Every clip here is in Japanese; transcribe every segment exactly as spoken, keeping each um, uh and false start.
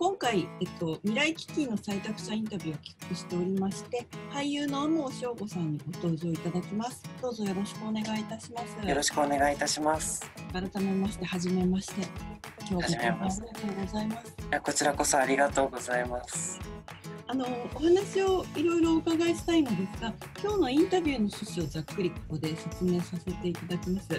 今回、えっと、未来基金の採択者インタビューを企画しておりまして、俳優の有無翔吾さんにご登場いただきます。どうぞよろしくお願いいたします。よろしくお願いいたします。改めまして、はじめまして。今日はありがとうございます。いや、こちらこそありがとうございます。あの、お話をいろいろお伺いしたいのですが、今日のインタビューの趣旨をざっくりここで説明させていただきます。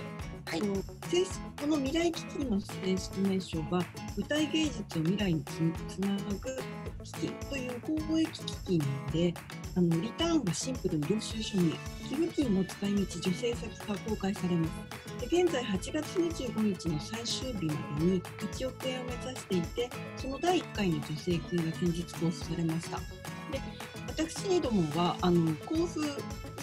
はい、正式この未来基金の正式名称は舞台芸術を未来につなぐ基金という公益基金で、あのリターンがシンプルに領収書に寄付金の使い道助成先が公開されます。で現在はちがつにじゅうごにちの最終日までにいちおくえんを目指していて、そのだいいっかいの助成金が先日交付されました。で私どもはあの交付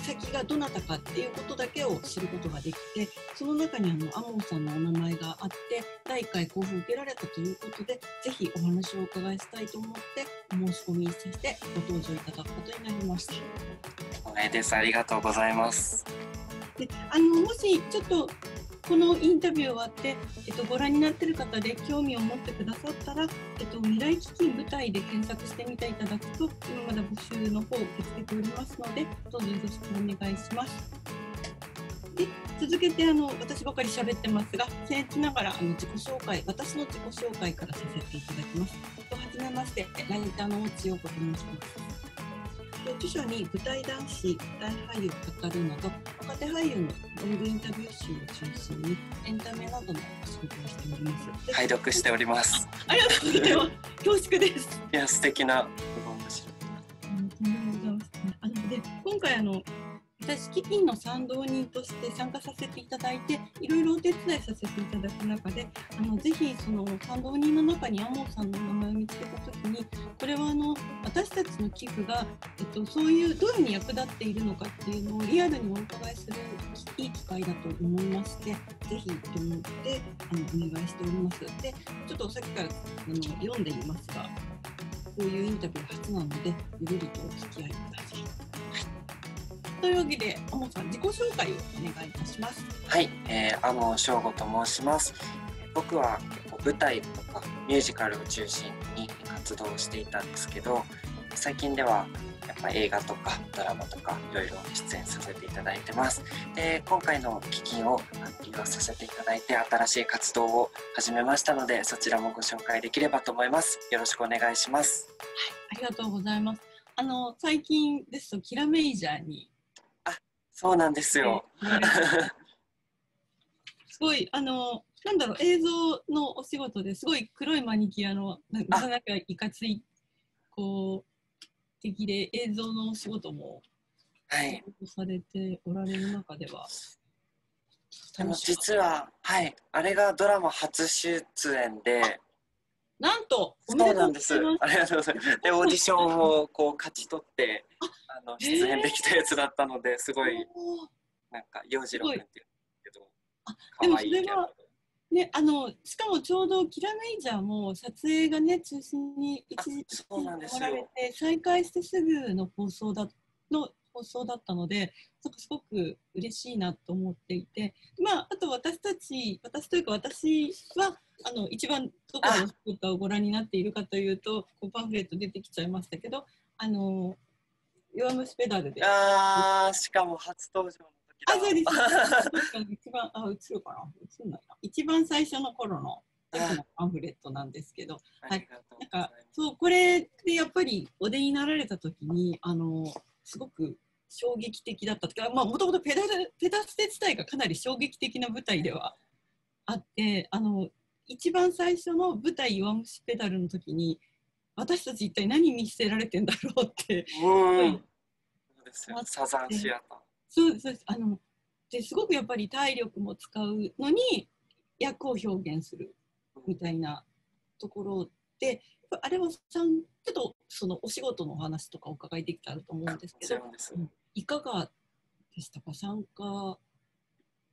先がどなたかっていうことだけを知ることができて、その中にあの天野さんのお名前があってだいいっかい交付を受けられたということで、ぜひお話をお伺いしたいと思ってお申し込みさせてご登場いただくことになりました。光栄です。ありがとうございます。であのもしちょっとこのインタビュー終わって、えっと、ご覧になっている方で興味を持ってくださったら、えっと、未来基金舞台で検索してみていただくと、今まだ募集の方を受け付けておりますので、どうぞよろしくお願いします。で続けてあの私ばかり喋ってますが、僭越ながらあの自己紹介、私の自己紹介からさせていただきます。とはじめまして、ライターの大地陽子と申します。著書に舞台男子、舞台俳優を語るなど若手俳優のロングインタビュー集を中心にエンタメなどの仕事をしております。拝読しております。 あ, ありがとうございます恐縮です。いや素敵な面白いあので今回あの私基金の賛同人として参加させていただいて、いろいろお手伝いさせていただく中で、あのぜひその賛同人の中に天野さんの名前を見つけたときに、これはあの私たちの寄付が、えっと、そういうどういうふうに役立っているのかっていうのをリアルにお伺いするいい機会だと思いまして、ぜひと思ってあのお願いしております。でちょっとさっきからあの読んでいますが、こういうインタビュー初なのでゆるりとお付き合いください。というわけで、天野さん自己紹介をお願いいたします。はい、えー、天野翔吾と申します。僕は結構舞台とかミュージカルを中心に活動していたんですけど、最近ではやっぱ映画とかドラマとかいろいろ出演させていただいてます。で、今回の基金を利用させていただいて新しい活動を始めましたので、そちらもご紹介できればと思います。よろしくお願いします。はい、ありがとうございます。あの最近ですとキラメイジャーに。そうなんですよ。すごいあのなんだろう、映像のお仕事ですごい黒いマニキュアのなかなかいかついこう的で、映像のお仕事もされておられる中では、はい、あの実は、はい、あれがドラマ初出演で。なんと、そうなんです。ありがとうございます。で、オーディションをこう勝ち取って、あの出演できたやつだったので、すごい。なんか洋次郎君っていうけど。あ、でもそれは。ね、あの、しかもちょうどキラメイジャーも撮影がね、中心に一時期おられて、再開してすぐの放送だ、の放送だったので。なんかすごく嬉しいなと思っていて、まあ、あと私たち、私というか、私は。あの一番どこの作家をご覧になっているかというと、こうパンフレット出てきちゃいましたけど、あの弱虫ペダルで、ああしかも初登場の時だ。あ、そうです。一番あ映るかな、映るのかな。一番最初の頃のパンフレットなんですけど、はい。なんかそうこれでやっぱりお出になられた時にあのすごく衝撃的だったとか、まあもともとペダルペダステ自体がかなり衝撃的な舞台ではあって、あの一番最初の舞台「弱虫ペダル」の時に私たち一体何見せられてんだろうってサザンシアター、そうですそうです、あのですごくやっぱり体力も使うのに役を表現するみたいなところで、あれはちょっとそのお仕事のお話とかお伺いできたらと思うんですけど、うん、いかがでしたか参加。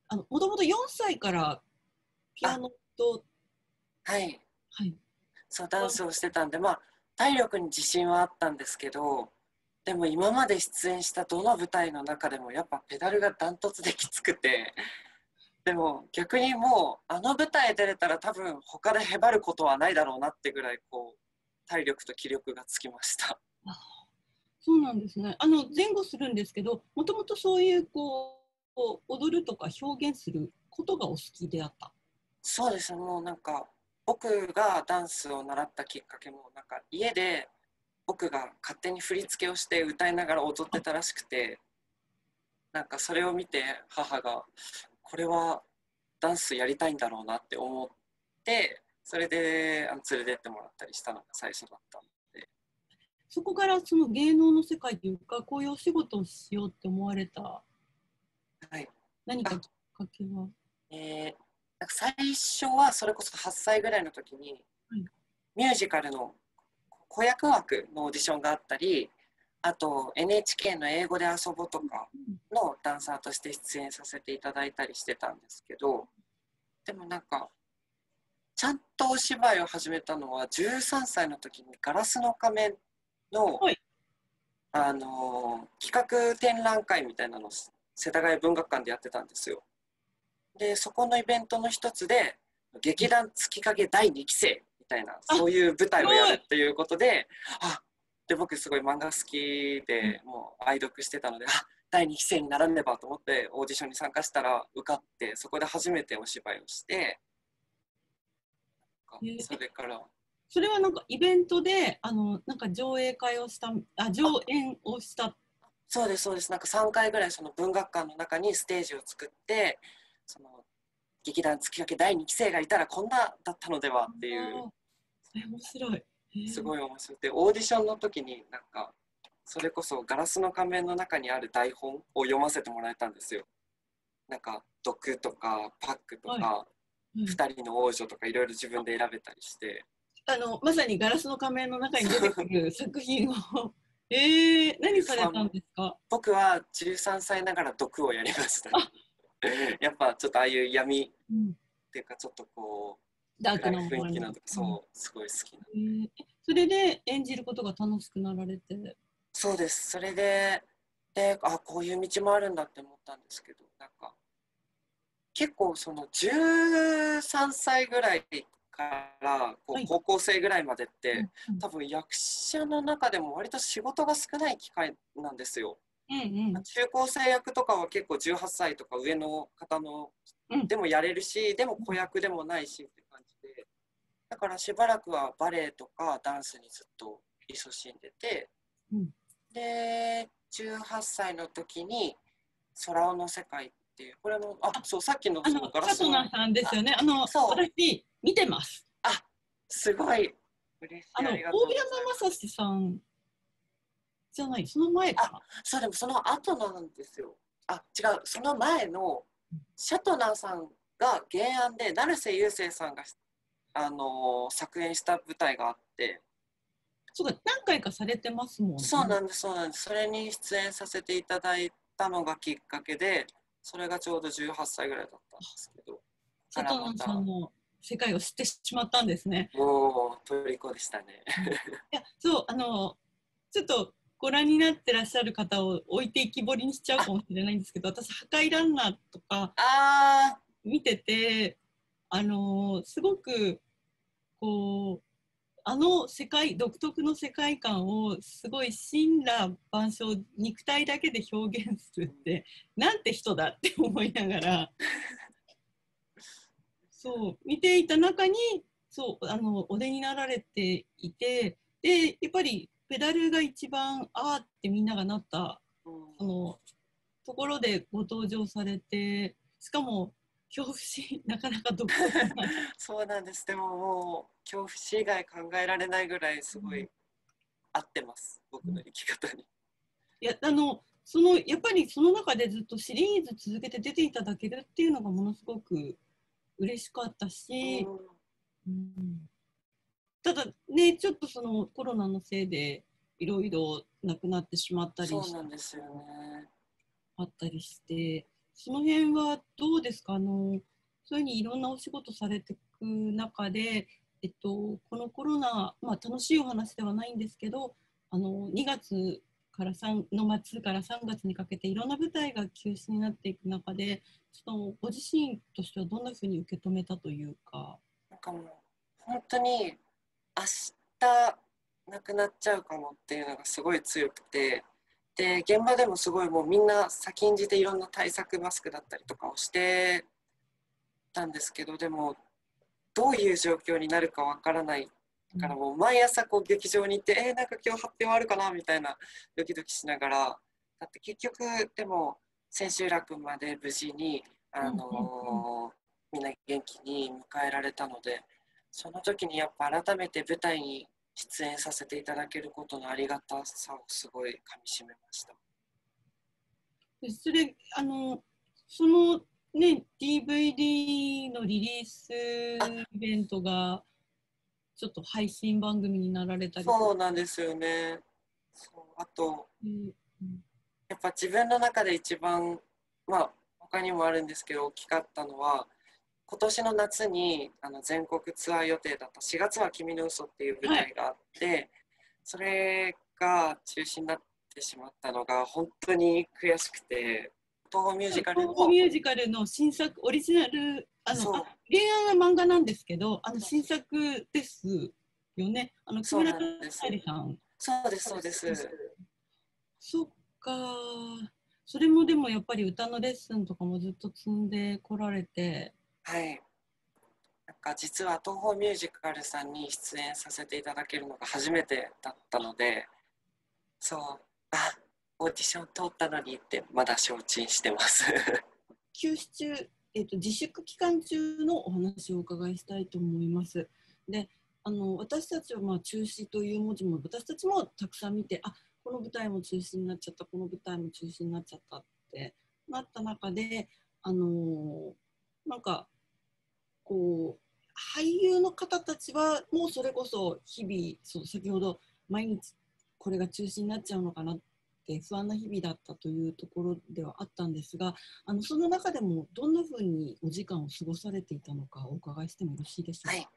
あのもともとよんさいからピアノとはい、はい、そうダンスをしてたんで、まあ、体力に自信はあったんですけど、でも今まで出演したどの舞台の中でもやっぱペダルがダントツできつくて、でも逆にもうあの舞台出れたら多分他でへばることはないだろうなってぐらいこう体力と気力がつきました。あ、そうなんですね。あの前後するんですけど、もともとそういうこう踊るとか表現することがお好きであった。そうです。もうなんか僕がダンスを習ったきっかけもなんか家で僕が勝手に振り付けをして歌いながら踊ってたらしくて、なんかそれを見て母がこれはダンスやりたいんだろうなって思って、それで連れてってもらったりしたのが最初だったので、そこからその芸能の世界というかこういうお仕事をしようって思われた、はい、何かきっかけは、えー、なんか最初はそれこそはっさいぐらいの時に、はい、ミュージカルの子役枠のオーディションがあったり、あと エヌエイチケー の「英語で遊ぼ」とかのダンサーとして出演させていただいたりしてたんですけど、でもなんかちゃんとお芝居を始めたのはじゅうさんさいの時に「ガラスの仮面の」はい、あの企画展覧会みたいなのを世田谷文学館でやってたんですよ。でそこのイベントの一つで「劇団月影だいにきせい」みたいなそういう舞台をやるっていうことで、あで僕すごい漫画好きでもう愛読してたので、あだいにきせいにならねばと思ってオーディションに参加したら受かって、そこで初めてお芝居をして。それからそれはなんかイベントであのなんか上映会をしたあ上演をしたそうですそうです。なんかさんかいぐらいその文学館の中にステージを作って、その劇団月影だいにきせいがいたらこんなだったのではっていう、面白い、すごい面白い。でオーディションの時になんかそれこそ「ガラスの仮面」の中にある台本を読ませてもらえたんですよ。なんか毒とかパックとか、はいうん、ふたりの王女とかいろいろ自分で選べたりして、あのまさに「ガラスの仮面」の中に出てくる作品をえー、何されたんですか？僕はじゅうさんさいながら毒をやりました、ね、やっぱちょっとああいう闇、うん、っていうかちょっとこうダークな雰囲気なとか、そうすごい好きなので、えー、それで演じることが楽しくなられて、そうです。それでであこういう道もあるんだって思ったんですけど、なんか結構そのじゅうさんさいぐらいからこう高校生ぐらいまでって多分役者の中でも割と仕事が少ない機会なんですよ。うんうん、中高生役とかは結構じゅうはっさいとか上の方のでもやれるし、うん、でも子役でもないしって感じで、だからしばらくはバレエとかダンスにずっと勤しんでて、うん、でじゅうはっさいの時に「空男の世界」っていう、これもあそうさっきのそのガラスのパートナーさんですよね。あの私見てます。あすごい嬉しい。あの大山雅史さんじゃない、その前かな。そうでもその後なんですよ。あ違う、その前のシャトナーさんが原案で成瀬優生さんがあの作演した舞台があって。そうか何回かされてますもんね。そうなんですそうなんです。それに出演させていただいたのがきっかけで。それがちょうどじゅうはっさいぐらいだったんですけど、佐藤さんの世界を知ってしまったんですね。おお、トリコでしたね。いや、そうあのちょっとご覧になってらっしゃる方を置いていきぼりにしちゃうかもしれないんですけど、私破壊ランナーとか見てて、あのすごくこうあの世界独特の世界観をすごい神羅万象肉体だけで表現するって。うんなんて人だって思いながらそう見ていた中にそうあのお出になられていて、でやっぱりペダルが一番あーってみんながなった、うん、あのところでご登場されて、しかも恐怖心なかなか独特なそうなんです。でももう恐怖心以外考えられないぐらいすごい、うん、合ってます僕の生き方に。いやあのそのやっぱりその中でずっとシリーズ続けて出ていただけるっていうのがものすごく嬉しかったし、うんうん、ただねちょっとそのコロナのせいでいろいろなくなってしまったりそうなんですよねあったりして、その辺はどうですか？あのそういうふうにいろんなお仕事されていく中で、えっと、このコロナ、まあ、楽しいお話ではないんですけど、あのにがつからさんのまつからさんがつにかけていろんな舞台が休止になっていく中で、そのご自身としてはどんなふうに受け止めたというか。なんかもう本当に明日なくなっちゃうかもっていうのがすごい強くて、で現場でもすごいもうみんな先んじていろんな対策マスクだったりとかをしてたんですけど、でもどういう状況になるかわからないからもう毎朝こう劇場に行って、えー、なんか今日発表あるかなみたいなドキドキしながら、だって結局でも千秋楽まで無事に、あのー、みんな元気に迎えられたので、その時にやっぱ改めて舞台に出演させていただけることのありがたさをすごい噛みしめました。それあのそのね ディーブイディー のリリースイベントがちょっと配信番組になられたり、そうなんですよね。そうあと、うん、やっぱ自分の中で一番まあ他にもあるんですけど大きかったのは、今年の夏にあの全国ツアー予定だったしがつは「君の嘘」っていう舞台があって、はい、それが中止になってしまったのが本当に悔しくて、東宝ミュージカルの東宝ミュージカルの新作オリジナルあの原案は漫画なんですけど、あの新作ですよね。あの木村拓哉さん。そうですそうです。そっか。それもでもやっぱり歌のレッスンとかもずっと積んでこられて。はい、なんか実は東宝ミュージカルさんに出演させていただけるのが初めてだったので、そう、あ、オーディション通ったのにってまだ承知してます休止中、えーと、自粛期間中のお話をお伺いしたいと思います。で、あの私たちはまあ中止という文字も私たちもたくさん見て、あ、この舞台も中止になっちゃった、この舞台も中止になっちゃったってなった中で、あのー、なんかこう俳優の方たちはもうそれこそ日々、そう先ほど毎日これが中止になっちゃうのかなって不安な日々だったというところではあったんですが、あのその中でもどんなふうにお時間を過ごされていたのかお伺いしてもよろしいでしょうか。はい、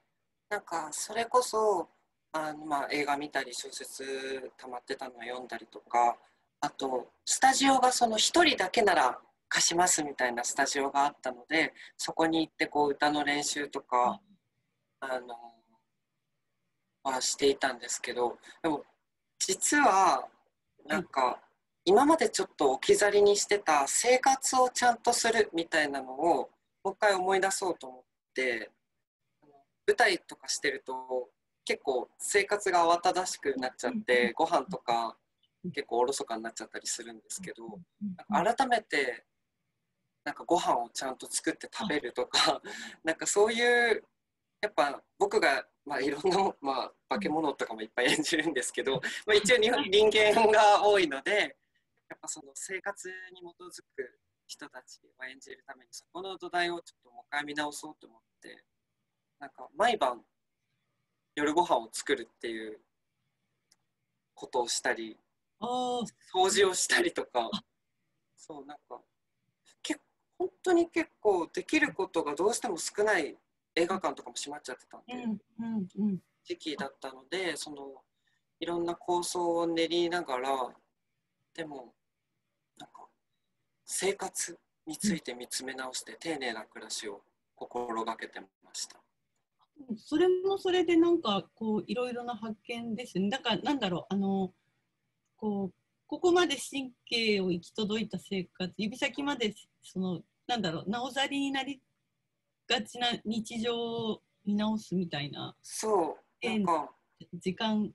なんかそれこそあの、まあ、映画見たり小説たまってたのを読んだりとか、あとスタジオがそのひとりだけなら貸しますみたいなスタジオがあったので、そこに行ってこう歌の練習とか、うん、あのはしていたんですけど、でも実はなんか今までちょっと置き去りにしてた生活をちゃんとするみたいなのをもう一回思い出そうと思って、舞台とかしてると結構生活が慌ただしくなっちゃって、うん、ご飯とか結構おろそかになっちゃったりするんですけど、なんか改めてなんかご飯をちゃんと作って食べるとかなんかそういうやっぱ僕が、まあ、いろんな、まあ、化け物とかもいっぱい演じるんですけど、まあ、一応日本人間が多いのでやっぱその生活に基づく人たちを演じるためにそこの土台をちょっともう一回見直そうと思って、なんか毎晩夜ご飯を作るっていうことをしたり、あ掃除をしたりとか、そうなんか結本当に結構できることがどうしても少ない、映画館とかも閉まっちゃってたんで時期だったので、そのいろんな構想を練りながら、でもなんか生活について見つめ直して、うん、丁寧な暮らしを心がけてました。それもそれでなんかこういろいろな発見ですね。だからなんだろう、あのこうここまで神経を行き届いた生活、指先までそのなんだろうなおざりになりがちな日常を見直すみたいな、そうなんか時間、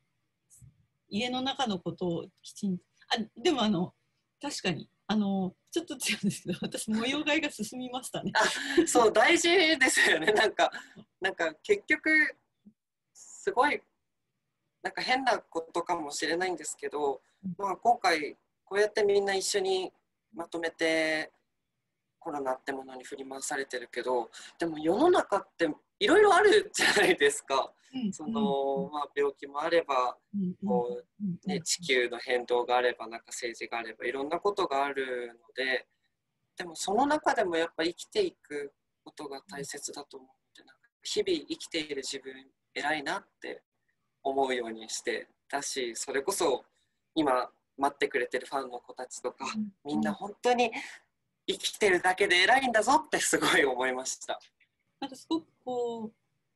家の中のことをきちんと、あでもあの確かにあのちょっと違うんですけど、私模様替えが進みましたねあそう大事ですよね。なんかなんか結局すごいなんか変なことかもしれないんですけど、まあ、今回こうやってみんな一緒にまとめてコロナってものに振り回されてるけど、でも世の中っていろいろあるじゃないですか。その、まあ、病気もあればこう、ね、地球の変動があればなんか政治があればいろんなことがあるので、でもその中でもやっぱ生きていくことが大切だと思って、なんか日々生きている自分偉いなって思うようにしてだし、それこそ今待ってくれてるファンの子たちとか、みんな本当に生きてるだけで偉いんだぞってすごい思いました。なんかすごくこう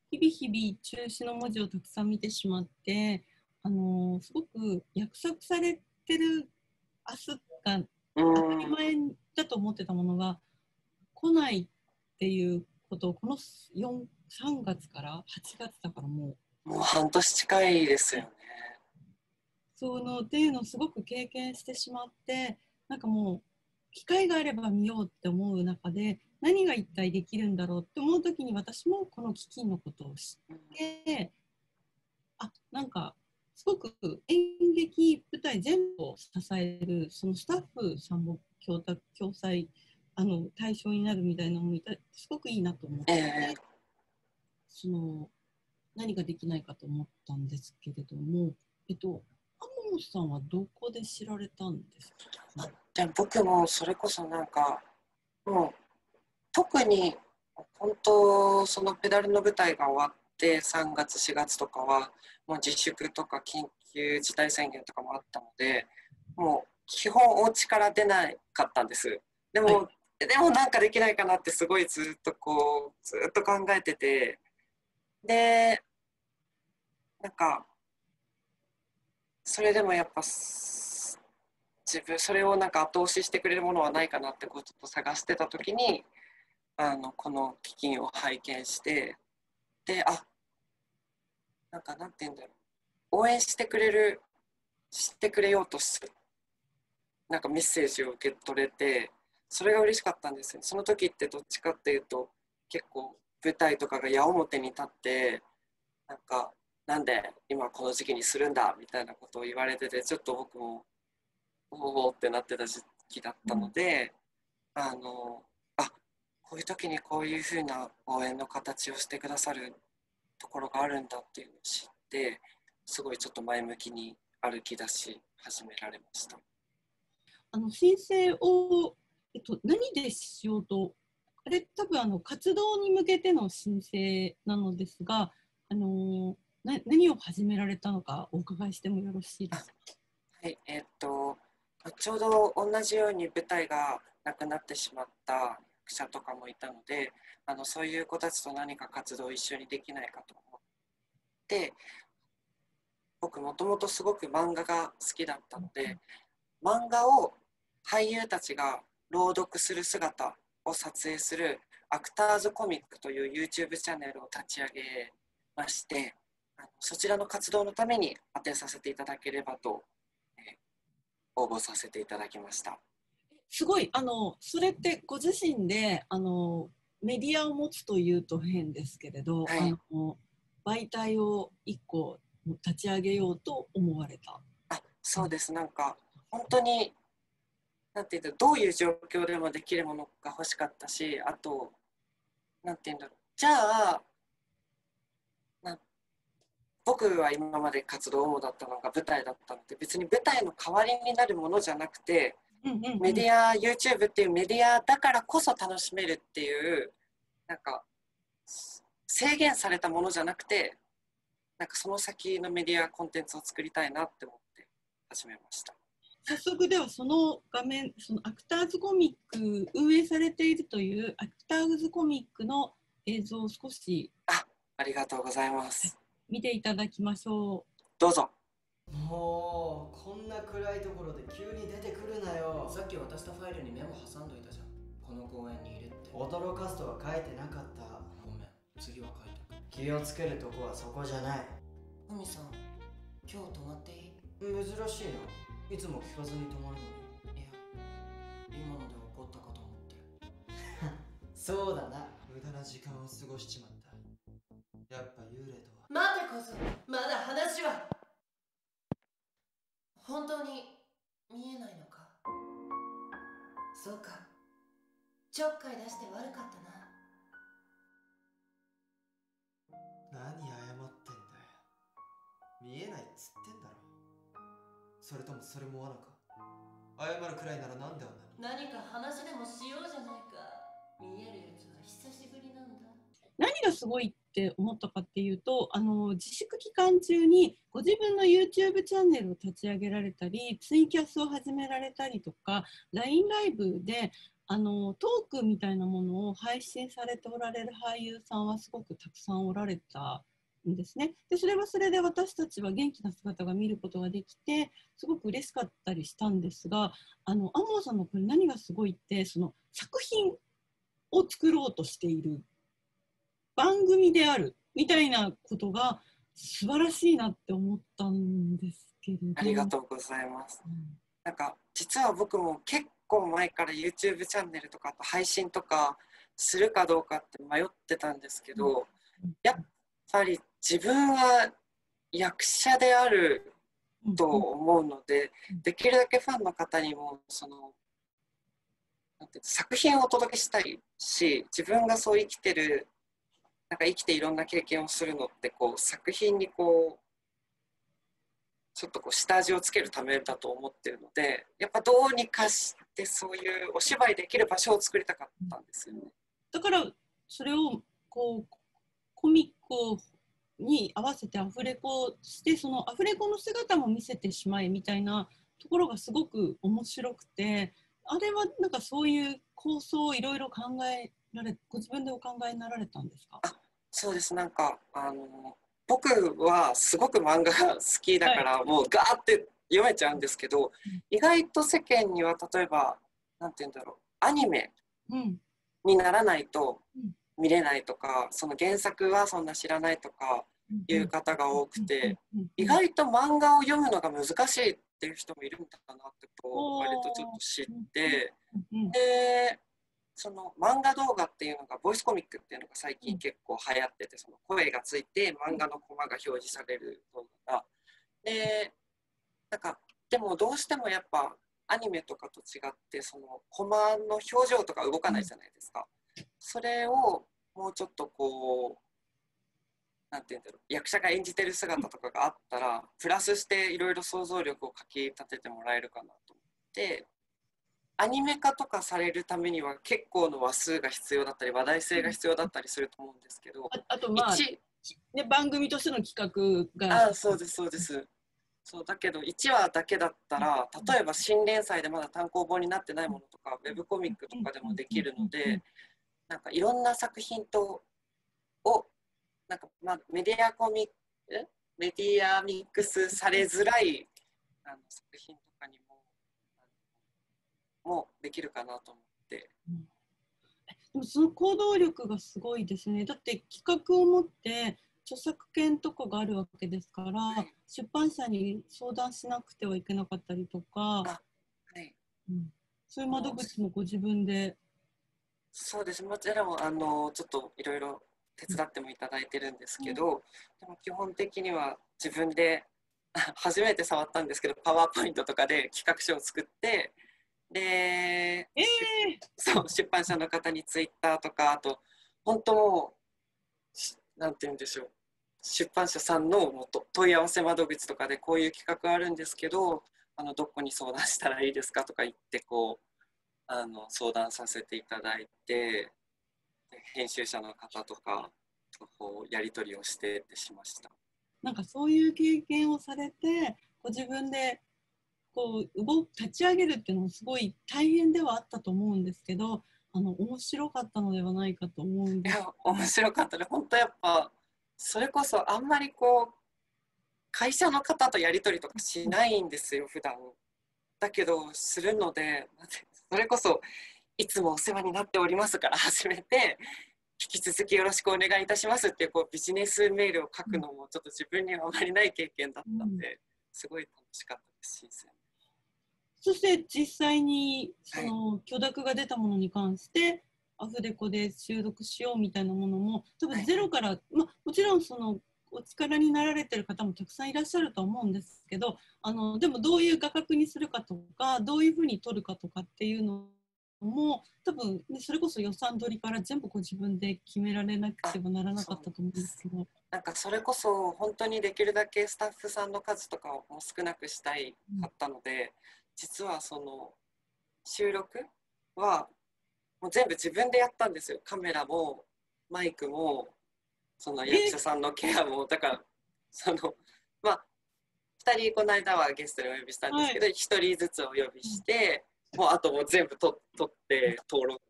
日々日々中止の文字をたくさん見てしまって、ああのー、すごく約束されてる明日が当たり前だと思ってたものが来ないっていうことをこのさんがつからはちがつだからもうもう半年近いですよね。そのっていうのをすごく経験してしまって、なんかもう機会があれば見ようって思う中で何が一体できるんだろうって思う時に私もこの基金のことを知って、あ、なんかすごく演劇舞台全部を支えるそのスタッフさんも共済あの対象になるみたいなのもいたすごくいいなと思って、えー、その何ができないかと思ったんですけれども、えっと天野さんはどこで知られたんですか？でも僕もそれこそなんかもう特に本当そのペダルの舞台が終わってさんがつしがつとかはもう自粛とか緊急事態宣言とかもあったのでもう基本お家から出なかったんです。でも、はい、でもなんかできないかなってすごいずっとこうずっと考えてて、でなんかそれでもやっぱ自分それをなんか後押ししてくれるものはないかなってこうちょっと探してた時にあのこの基金を拝見して、であなんかなんて言うんだろう、応援してくれる知ってくれようとするなんかメッセージを受け取れてそれが嬉しかったんですよ。その時ってどっちかっていうと結構舞台とかが矢面に立ってなんかなんで今この時期にするんだみたいなことを言われててちょっと僕もおおってなってた時期だったので、うん、あのこういう時にこういうふうな応援の形をしてくださるところがあるんだっていうのを知ってすごいちょっと前向きに歩き出し始められました。あの申請を、えっと、何でしようと、あれ多分あの活動に向けての申請なのですが、あのな何を始められたのかお伺いしてもよろしいですか？はい、えー、っとちょうど同じように舞台がなくなってしまった役者とかもいたのであのそういう子たちと何か活動を一緒にできないかと思って、僕もともとすごく漫画が好きだったので漫画を俳優たちが朗読する姿を撮影するアクターズコミックという ユーチューブ チャンネルを立ち上げまして、あのそちらの活動のために当てさせていただければと、えー、応募させていただきました。すごいあのそれってご自身であのメディアを持つというと変ですけれど、はい、あの媒体をいっこ立ち上げようと思われた？あ、そうです。なんか本当になんていうんだろう、どういう状況でもできるものが欲しかったし、あとなんていうんだろう、じゃあな僕は今まで活動主だったのが舞台だったので別に舞台の代わりになるものじゃなくてメディア ユーチューブ っていうメディアだからこそ楽しめるっていうなんか制限されたものじゃなくてなんかその先のメディアコンテンツを作りたいなって思って始めました。早速ではその画面そのアクターズコミック運営されているというアクターズコミックの映像を少し あ, ありがとうございます見ていただきましょう。どうぞ。もうこんな暗いところで急に出てくるなよ。さっき渡したファイルにメモ挟んどいたじゃん。この公園にいるって。驚かすとは書いてなかった。ごめん、次は書いとく。気をつけるとこはそこじゃない。海さん、今日泊まっていい？珍しいな、いつも聞かずに泊まるのに。いや、今ので怒ったかと思ってそうだな、無駄な時間を過ごしちまった。やっぱ幽霊とは。待てこそ、まだ話は。本当に見えないのか。そうか、ちょっかい出して悪かったな。何謝ってんだよ、見えないっつってんだろ。それともそれも罠か。謝るくらいならなんであんなに。何か話でもしようじゃないか。見えるやつは久しぶりなんだ。何がすごいって思ったかっていうと、あの自粛期間中にご自分の ユーチューブ チャンネルを立ち上げられたりツイキャスを始められたりとか ライン ライブであのトークみたいなものを配信されておられる俳優さんはすごくたくさんおられたんですね。で、それはそれで私たちは元気な姿が見ることができて、すごく嬉しかったりしたんですが、あの安藤さんのこれ何がすごいって、その作品を作ろうとしている番組であるみたいなことが素晴らしいなって思ったんですけれど。ありがとうございます。うん、なんか実は僕も結構前から ユーチューブ チャンネルとかと配信とかするかどうかって迷ってたんですけど、うん、やっぱり自分は役者であると思うので、うん、できるだけファンの方にもそのなんていう作品をお届けしたいし、自分がそう生きてるなんか生きていろんな経験をするのってこう作品にこうちょっとこう下味をつけるためだと思ってるので、やっぱどうにかしてそういうお芝居できる場所を作りたかったんですよね。だからそれをこうコミックに合わせてアフレコして、そのアフレコの姿も見せてしまえみたいなところがすごく面白くて、あれはなんかそういう構想をいろいろ考えられ、ご自分でお考えになられたんですか？あ、そうです。なんかあの僕はすごく漫画が好きだから、はい、もうガーって読めちゃうんですけど、意外と世間には例えばなんて言うんだろう、アニメにならないと見れないとか、その原作はそんな知らないとかいう方が多くて、意外と漫画を読むのが難しいっていう人もいるんだなってことを割とちょっと知って、でその漫画動画っていうのが、ボイスコミックっていうのが最近結構流行ってて、その声がついて漫画のコマが表示される動画がで、なんかでもどうしてもやっぱアニメとかと違って、そのコマの表情とか動かないじゃないですか。それをもうちょっとこうなんて言うんだろう、役者が演じてる姿とかがあったらプラスしていろいろ想像力をかき立ててもらえるかなと思って。アニメ化とかされるためには結構の話数が必要だったり話題性が必要だったりすると思うんですけど、 あ, あとまあね、番組としての企画があ、そうですそうです。そうだけどいちわだけだったら、例えば新連載でまだ単行本になってないものとか、ウェブコミックとかでもできるので、なんかいろんな作品とをなんか、まあ、メディアコミックメディアミックスされづらいあの作品とかにも。もできるかなと思って、うん、でもその行動力がすごいですね。だって企画を持って著作権とかがあるわけですから、はい、出版社に相談しなくてはいけなかったりとか、はい、うん、そういう窓口もご自分で。そうです。もちろんあのちょっといろいろ手伝ってもいただいてるんですけど、うん、でも基本的には自分で初めて触ったんですけど、パワーポイントとかで企画書を作って。で、えー、そう出版社の方にツイッターとか、あと本当もうなんて言うんでしょう、出版社さんのもと問い合わせ窓口とかでこういう企画あるんですけど、あのどこに相談したらいいですかとか言ってこうあの相談させていただいて、編集者の方とかとこうやり取りをしてってしました。なんかそういう経験をされてご自分でこう動く立ち上げるっていうのもすごい大変ではあったと思うんですけど、あの面白かったのではないかと思うんです。いや面白かったね。本当やっぱそれこそあんまりこう会社の方とやり取りとかしないんですよ普段。だけどするので、それこそいつもお世話になっておりますから始めて、引き続きよろしくお願いいたしますっていう、こうビジネスメールを書くのもちょっと自分にはあまりない経験だったんで、うん、すごい楽しかったです新鮮。そして実際にその許諾が出たものに関してアフレコで収録しようみたいなものも多分ゼロから、はい、まあ、もちろんそのお力になられてる方もたくさんいらっしゃると思うんですけど、あのでもどういう画角にするかとか、どういうふうに撮るかとかっていうのも多分、ね、それこそ予算取りから全部ご自分で決められなくてはならなかったと思うんですけど。なんかそれこそ本当にできるだけスタッフさんの数とかをもう少なくしたいかったので。うん、実はその収録はもう全部自分でやったんですよ。カメラもマイクもその役者さんのケアも。だからそのまあふたりこの間はゲストにお呼びしたんですけど、はい、ひとりずつお呼びして、もうあともう全部と撮って登録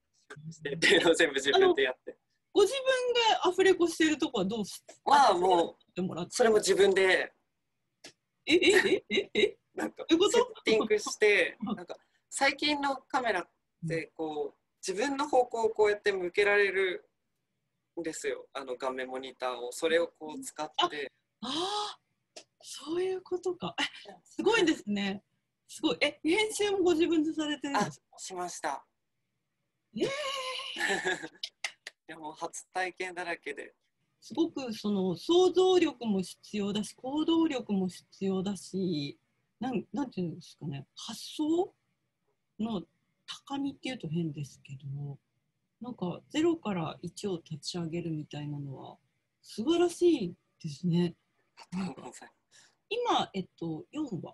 してっていうのを全部自分でやって。ご自分がアフレコしてるとこはどうして？はもうってもらって。それも自分で。えええええなんかセッティングしてなんか最近のカメラってこう自分の方向をこうやって向けられるんですよ、あの画面モニターを。それをこう使って。ああそういうことか。すごいですね。すごい。え、編集もご自分でされてるんですか？しました。ええ。いやもう初体験だらけで。すごくその想像力も必要だし行動力も必要だし、なんなんていうんですかね、発想の高みっていうと変ですけど、なんかゼロからいちを立ち上げるみたいなのは素晴らしいですね。今えっとよんわ。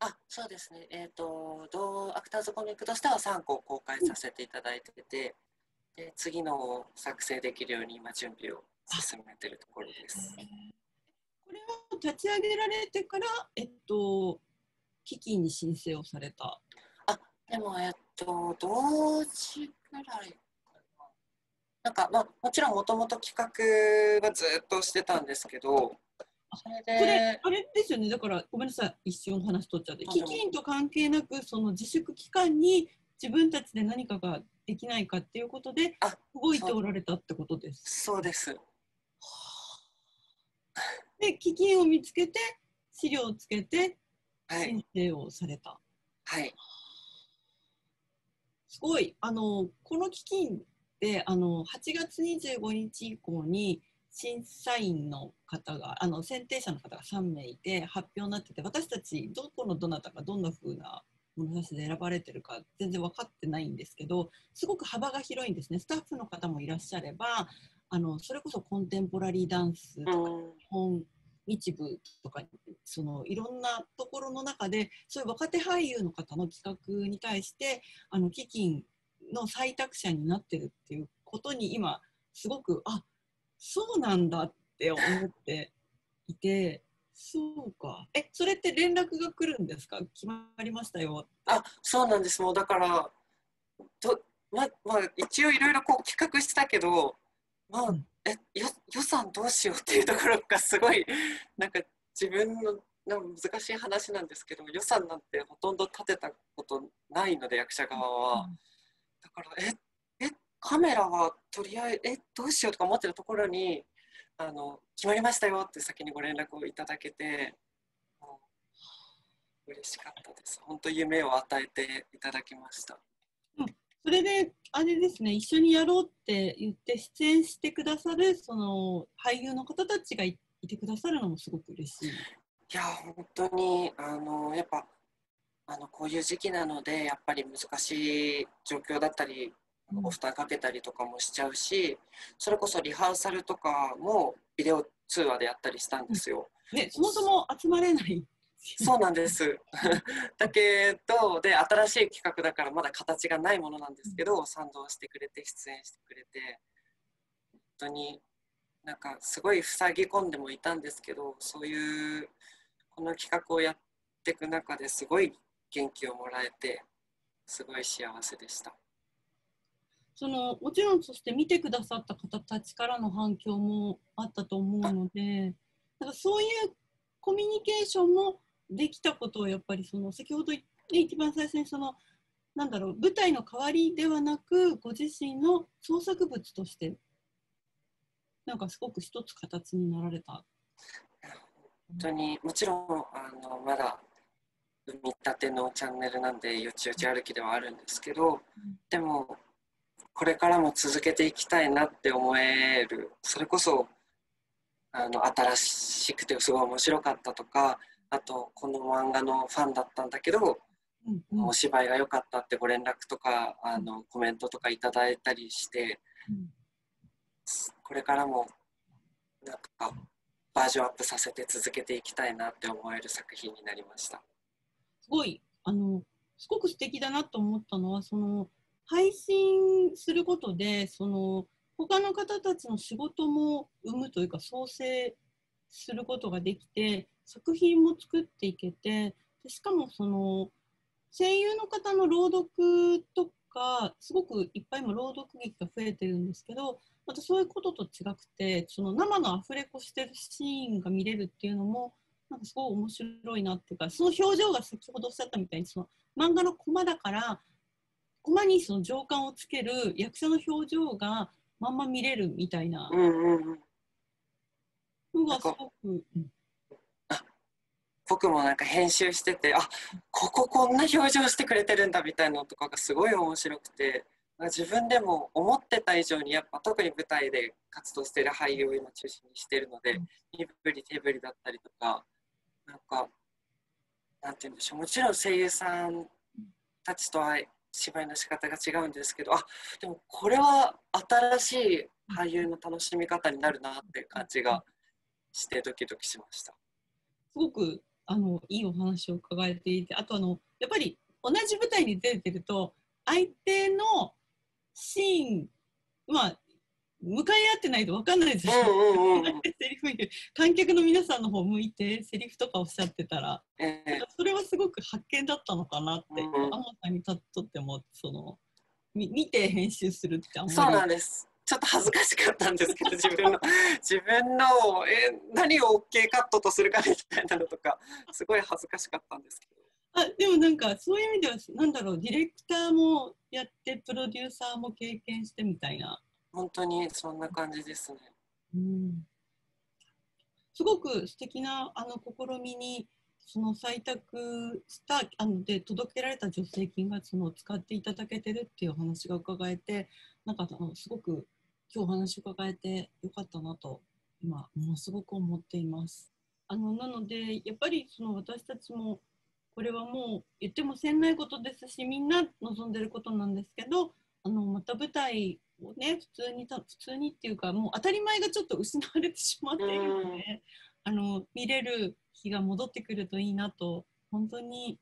あ、そうですね。えっと同アクターズコミックとしてはさんこ公開させていただいてて。うん、で次のを作成できるように今準備を進めているところです。これを立ち上げられてから、えっと基金に申請をされた。あ、でもえっと同時くらいかな。なんかまあもちろんもともと企画はずっとしてたんですけど。それでこれあれですよね。だからごめんなさい、一瞬お話取っちゃって。基金と関係なくその自粛期間に自分たちで何かができないかっていうことで動いておられたってことです。そうです。で基金を見つけて資料をつけて申請をされた。はい。はい、すごい、あのこの基金であのはちがつにじゅうごにち以降に審査員の方があの選定者の方がさんめいいて発表になってて、私たちどこのどなたがどんなふうな物差しで選ばれてるか全然分かってないんですけど、すごく幅が広いんですね。スタッフの方もいらっしゃれば、あのそれこそコンテンポラリーダンスとか日本日舞とかそのいろんなところの中でそういう若手俳優の方の企画に対してあの基金の採択者になってるっていうことに今すごく、あ、そうなんだって思っていて。そうか。え、それって連絡が来るんですか？決まりましたよ。あ、そうなんです。もうだからと、ままあ、一応いろいろこう企画してたけど、まあ、うん、えよ予算どうしようっていうところがすごいなんか自分のなんか難しい話なんですけど、予算なんてほとんど立てたことないので役者側は、うん、だからええカメラはとりあえずえどうしようとか思ってるところに。あの決まりましたよって先にご連絡をいただけて嬉しかったです。本当夢を与えていただきました。うん、それであれですね、一緒にやろうって言って出演してくださるその俳優の方たちが い, いてくださるのもすごく嬉しい。いや本当にあのやっぱあのこういう時期なのでやっぱり難しい状況だったり。お負担かけたりとかもしちゃうし、それこそリハーサルとかもビデオ通話でやったりしたんですよ。ね、そもそも集まれない。そうなんです。だけどで新しい企画だからまだ形がないものなんですけど、賛同してくれて出演してくれて、本当になんかすごい塞ぎ込んでもいたんですけど、そういうこの企画をやっていく中ですごい元気をもらえて、すごい幸せでした。そのもちろん、そして見てくださった方たちからの反響もあったと思うので、だからそういうコミュニケーションもできたことをやっぱりその先ほど言って一番最初にそのなんだろう舞台の代わりではなくご自身の創作物としてなんかすごく一つ形になられた。本当にもちろんあのまだ生み立てのチャンネルなんでよちよち歩きではあるんですけど、でも。これからも続けていきたいなって思える、それこそあの新しくてすごい面白かったとか、あとこの漫画のファンだったんだけど、うん、うん、お芝居が良かったってご連絡とかあのコメントとかいただいたりして、うん、これからもなんかバージョンアップさせて続けていきたいなって思える作品になりました。すごいあのすごく素敵だなと思ったのはその配信することでその他の方たちの仕事も生むというか創生することができて作品も作っていけて、でしかもその声優の方の朗読とか、すごくいっぱい今朗読劇が増えてるんですけど、またそういうことと違くて、その生のアフレコしてるシーンが見れるっていうのもなんかすごい面白いなっていうか、その表情が先ほどおっしゃったみたいに、その漫画のコマだからコマにその情感をつける役者の表情がまんま見れるみたいなのがすごく。僕もなんか編集してて、あ、こここんな表情してくれてるんだみたいなのとかがすごい面白くて、自分でも思ってた以上にやっぱ特に舞台で活動してる俳優を今中心にしてるので、身振り手振りだったりとか、なんかなんて言うんでしょう、もちろん声優さんたちとは芝居の仕方が違うんですけど、あ、でもこれは新しい俳優の楽しみ方になるなって感じがしてドキドキしました。すごくあのいいお話を伺えていて、あとあのやっぱり同じ舞台に出てると相手のシーン、まあ向かい合ってないと分かんないですよ。観客の皆さんの方向いてセリフとかおっしゃってたら、えー、それはすごく発見だったのかなって、うんうん、アンモさんにとってもその見て編集するってあんまり。そうなんです、ちょっと恥ずかしかったんですけど、自分の自分のえ何を OK カットとするかみたいなのとかすごい恥ずかしかったんですけど、あ、でもなんかそういう意味ではなんだろう、ディレクターもやってプロデューサーも経験してみたいな、本当にそんな感じですね。うん、すごく素敵なあの試みに、その採択したあので届けられた助成金がその使っていただけてるっていうお話が伺えて、なんかあのすごく今日お話を伺えてよかったなと今ものすごく思っています。あのなのでやっぱりその私たちもこれはもう言ってもせんないことですし、みんな望んでることなんですけど、あのまた舞台をね普通にた普通にっていうか、もう当たり前がちょっと失われてしまっているので、あの見れる日が戻ってくるといいなと本当に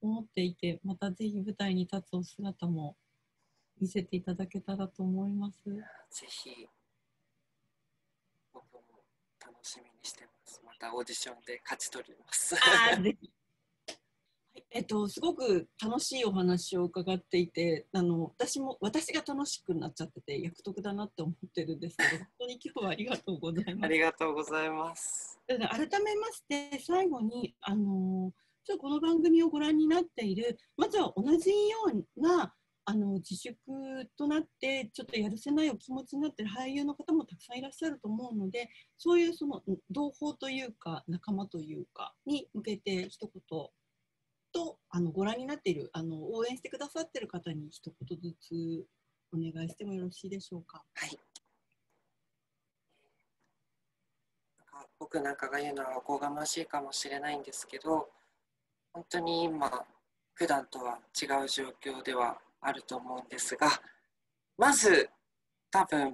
思っていて、またぜひ舞台に立つお姿も見せていただけたらと思います。ぜひ僕も楽しみにしてます。またオーディションで勝ち取ります。あー、ぜひ。はい、えっとすごく楽しいお話を伺っていて、あの私も私が楽しくなっちゃってて役得だなって思ってるんですけど、本当に今日はありがとうございます。ありがとうございます。改めまして最後にあのちょっとこの番組をご覧になっている、まずは同じようなあの自粛となってちょっとやるせないお気持ちになっている俳優の方もたくさんいらっしゃると思うので、そういうその同胞というか仲間というかに向けて一言と、あのご覧になっているあの応援してくださっている方に一言ずつお願いしてもよろしいでしょうか。はい、なんか僕なんかが言うのはおこがましいかもしれないんですけど、本当に今普段とは違う状況ではあると思うんですが、まず多分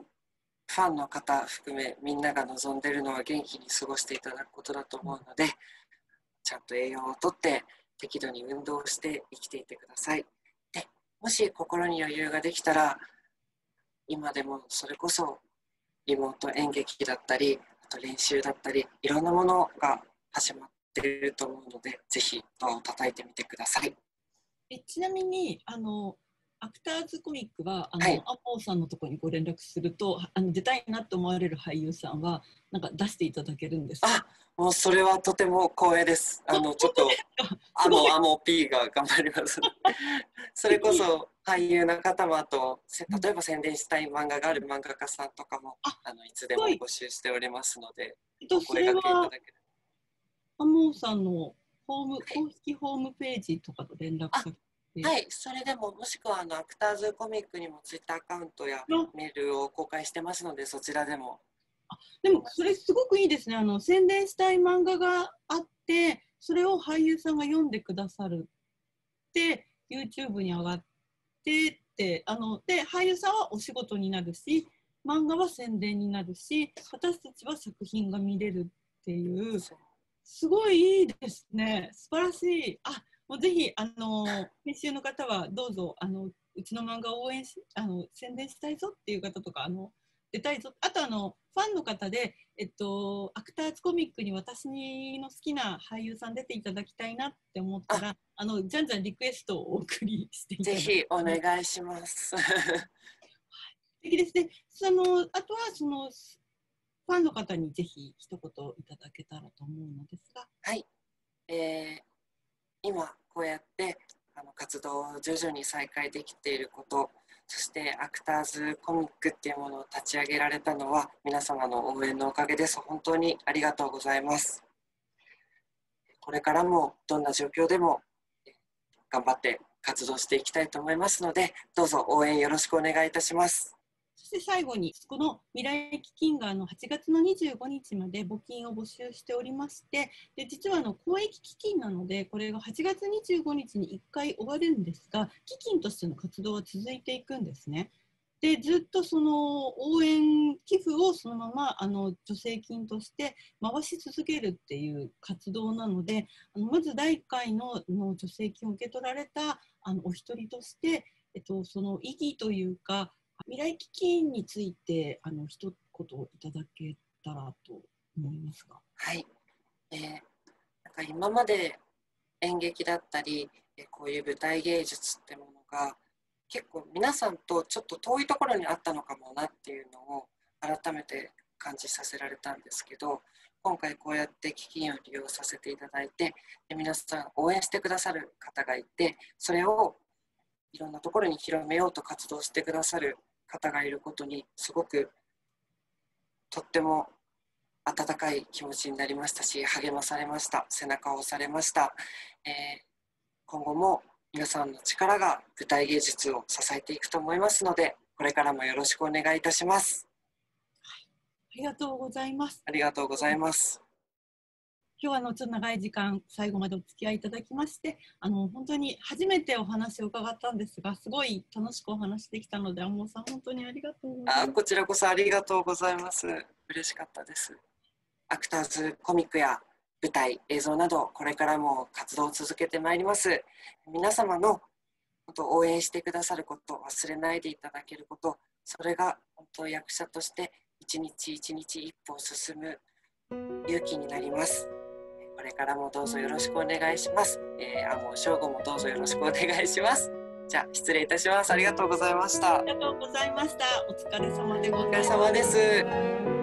ファンの方含めみんなが望んでるのは元気に過ごしていただくことだと思うので、ちゃんと栄養をとって適度に運動して生きていてください。で、もし心に余裕ができたら今でもそれこそリモート演劇だったり、あと練習だったり、いろんなものが始まっていると思うので、ぜひドアを叩いてみてください。えちなみにあのアクターズコミックはあの、はい、アンモさんのところにご連絡すると、あの出たいなと思われる俳優さんはなんか出していただけるんですか。あ、もうそれはとても光栄です。あのちょっとあのアモ P が頑張ります。それこそ俳優の方も、あと例えば宣伝したい漫画がある漫画家さんとかも、あ、あのいつでも募集しておりますので、お声掛けいただける。アモさんのホーム、公式ホームページとかと連絡先。はい、それでも、もしくはあのアクターズコミックにもツイッターアカウントやメールを公開してますので、そちらでも。あ、でもそれすごくいいですね。あの宣伝したい漫画があってそれを俳優さんが読んでくださるで YouTube に上がってってあので俳優さんはお仕事になるし、漫画は宣伝になるし、私たちは作品が見れるっていう、すごいいいですね。素晴らしい。あ、もうぜひあの編集の方はどうぞあのうちの漫画を応援しあの宣伝したいぞっていう方とか、あの出たいぞ。あとあのファンの方で、えっと、アクターズコミックに私の好きな俳優さん出ていただきたいなって思ったら、あ、あのじゃんじゃんリクエストをお送りしていただきたい。ぜひお願いします。でですね、そのあとはそのファンの方にぜひ一言いただけたらと思うのですが、はい、えー、今こうやってあの活動を徐々に再開できていること、そしてアクターズコミックっていうものを立ち上げられたのは皆様の応援のおかげです。本当にありがとうございます。これからもどんな状況でも頑張って活動していきたいと思いますので、どうぞ応援よろしくお願いいたします。そして最後に、この未来基金があのはちがつのにじゅうごにちまで募金を募集しておりまして、で実はあの公益基金なので、これがはちがつにじゅうごにちにいっかい終わるんですが、基金としての活動は続いていくんですね。でずっとその応援寄付をそのままあの助成金として回し続けるっていう活動なので、あのまずだいいっかい の, の助成金を受け取られたあのお一人として、えっと、その意義というか未来基金についてあの一言いただけたらと思いますが。はい、えー、なんか今まで演劇だったり、えー、こういう舞台芸術ってものが結構皆さんとちょっと遠いところにあったのかもなっていうのを改めて感じさせられたんですけど、今回こうやって基金を利用させていただいて、で皆さん応援してくださる方がいて、それをいろんなところに広めようと活動してくださる方がいることにすごくとっても温かい気持ちになりましたし、励まされました、背中を押されました、えー、今後も皆さんの力が舞台芸術を支えていくと思いますので、これからもよろしくお願いいたします、はい、ありがとうございます。ありがとうございます。今日はあのちょっと長い時間最後までお付き合いいただきまして、あの本当に初めてお話を伺ったんですが、すごい楽しくお話できたので、安室さん本当にありがとうございます。あ、こちらこそありがとうございます。嬉しかったです。アクターズコミックや舞台映像など、これからも活動を続けてまいります。皆様の応援してくださること、忘れないでいただけること、それが本当役者として一日一日一歩進む勇気になります。これからもどうぞよろしくお願いします。えー、あ、もう正午もどうぞよろしくお願いします。じゃあ失礼いたします。ありがとうございました。ありがとうございました。お疲れ様でございます。お疲れ様です。